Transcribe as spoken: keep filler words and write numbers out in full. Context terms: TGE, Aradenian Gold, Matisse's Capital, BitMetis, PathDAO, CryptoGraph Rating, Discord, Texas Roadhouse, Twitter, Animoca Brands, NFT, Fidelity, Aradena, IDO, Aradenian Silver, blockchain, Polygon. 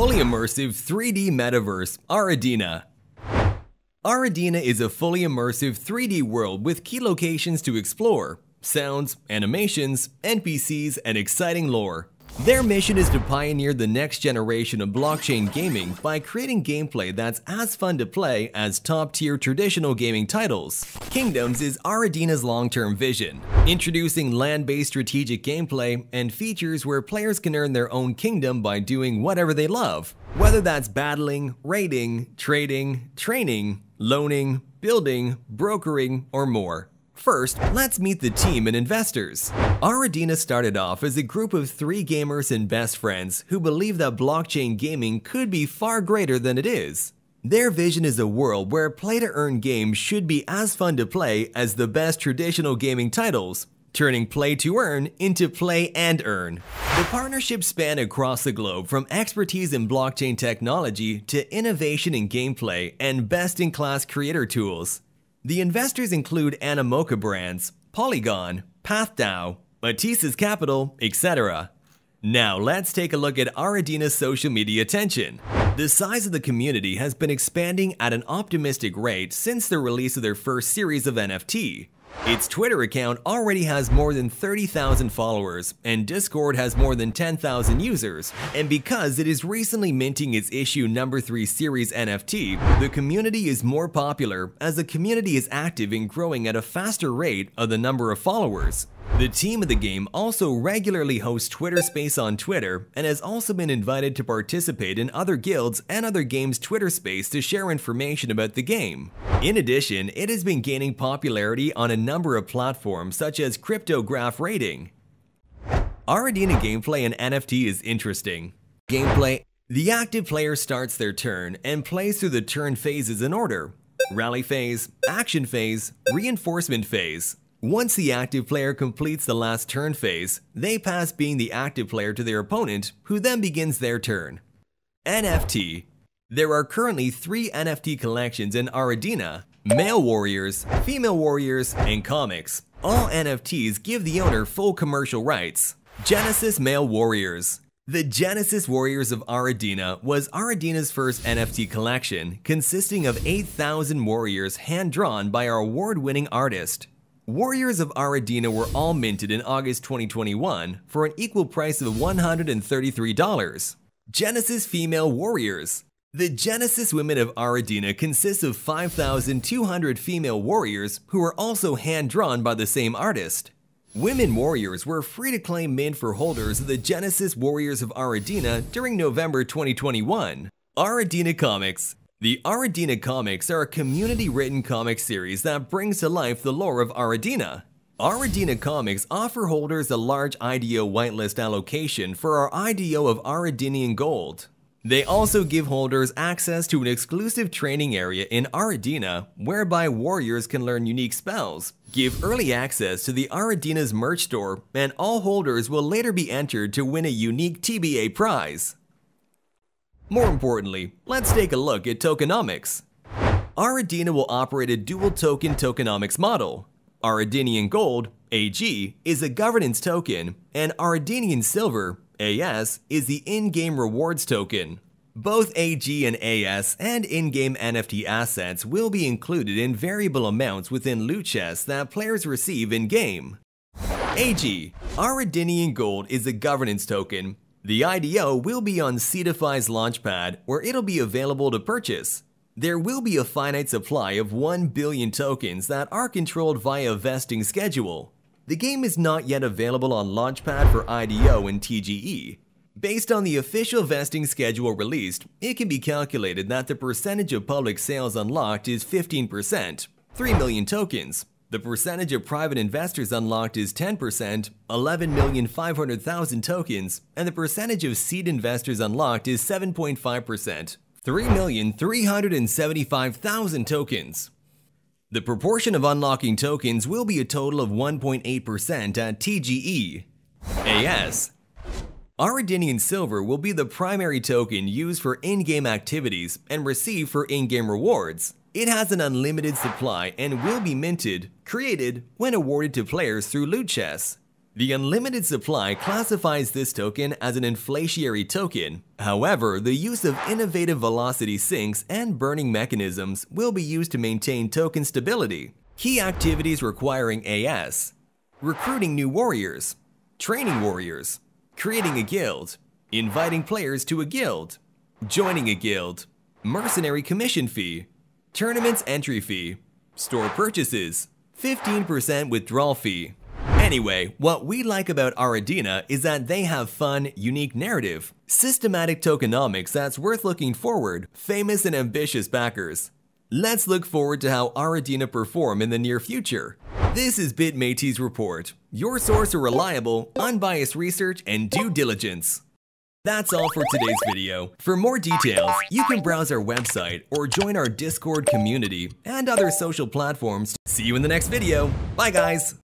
fully immersive three D metaverse, Aradena. Aradena is a fully immersive three D world with key locations to explore, sounds, animations, N P Cs, and exciting lore. Their mission is to pioneer the next generation of blockchain gaming by creating gameplay that's as fun to play as top-tier traditional gaming titles. Kingdoms is Aradena's long-term vision, introducing land-based strategic gameplay and features where players can earn their own kingdom by doing whatever they love, whether that's battling, raiding, trading, training, loaning, building, brokering, or more. First, let's meet the team and investors. Aradena started off as a group of three gamers and best friends who believe that blockchain gaming could be far greater than it is. Their vision is a world where play-to-earn games should be as fun to play as the best traditional gaming titles, turning play-to-earn into play and earn. The partnerships span across the globe from expertise in blockchain technology to innovation in gameplay and best-in-class creator tools. The investors include Animoca Brands, Polygon, PathDAO, Matisse's Capital, et cetera. Now let's take a look at Aradena's social media attention. The size of the community has been expanding at an optimistic rate since the release of their first series of N F T. Its Twitter account already has more than thirty thousand followers, and Discord has more than ten thousand users. And because it is recently minting its issue number three series N F T, the community is more popular as the community is active in growing at a faster rate of the number of followers. The team of the game also regularly hosts Twitter Space on Twitter and has also been invited to participate in other guilds and other games' Twitter Space to share information about the game. In addition, it has been gaining popularity on a number of platforms such as CryptoGraph Rating. Aradena gameplay and N F T is interesting. Gameplay: the active player starts their turn and plays through the turn phases in order: Rally Phase, Action Phase, Reinforcement Phase. Once the active player completes the last turn phase, they pass being the active player to their opponent, who then begins their turn. N F T. There are currently three N F T collections in Aradena: male warriors, female warriors, and comics. All N F Ts give the owner full commercial rights. Genesis Male Warriors. The Genesis Warriors of Aradena was Aradena's first N F T collection, consisting of eight thousand warriors hand-drawn by our award-winning artist. Warriors of Aradena were all minted in August twenty twenty-one for an equal price of one hundred thirty-three dollars. Genesis Female Warriors. The Genesis Women of Aradena consists of five thousand two hundred female warriors who are also hand-drawn by the same artist. Women warriors were free-to-claim mint for holders of the Genesis Warriors of Aradena during November twenty twenty-one. Aradena Comics. The Aradena Comics are a community-written comic series that brings to life the lore of Aradena. Aradena Comics offer holders a large I D O whitelist allocation for our I D O of Aradenian gold. They also give holders access to an exclusive training area in Aradena, whereby warriors can learn unique spells, give early access to the Aradena's merch store, and all holders will later be entered to win a unique T B A prize. More importantly, let's take a look at tokenomics. Aradena will operate a dual-token tokenomics model. Aradenian Gold, A G, is a governance token, and Aradenian Silver, A S, is the in-game rewards token. Both A G and A S and in-game N F T assets will be included in variable amounts within loot chests that players receive in-game. A G, Aradenian Gold, is a governance token. The I D O will be on CedaFi's launchpad, where it'll be available to purchase. There will be a finite supply of one billion tokens that are controlled via a vesting schedule. The game is not yet available on launchpad for I D O and T G E. Based on the official vesting schedule released, it can be calculated that the percentage of public sales unlocked is fifteen percent, three million tokens. The percentage of private investors unlocked is ten percent, eleven million five hundred thousand tokens, and the percentage of seed investors unlocked is seven point five percent, three million three hundred seventy-five thousand tokens. The proportion of unlocking tokens will be a total of one point eight percent at T G E. A S. Aradenian Silver will be the primary token used for in-game activities and received for in-game rewards. It has an unlimited supply and will be minted, created, when awarded to players through loot chests. The unlimited supply classifies this token as an inflationary token. However, the use of innovative velocity sinks and burning mechanisms will be used to maintain token stability. Key activities requiring A S: recruiting new warriors, training warriors, creating a guild, inviting players to a guild, joining a guild, mercenary commission fee, tournaments entry fee, store purchases, fifteen percent withdrawal fee. Anyway, what we like about Aradena is that they have fun, unique narrative, systematic tokenomics that's worth looking forward, famous and ambitious backers. Let's look forward to how Aradena perform in the near future. This is BitMetis Report, your source of reliable, unbiased research and due diligence. That's all for today's video. For more details, you can browse our website or join our Discord community and other social platforms. See you in the next video. Bye guys!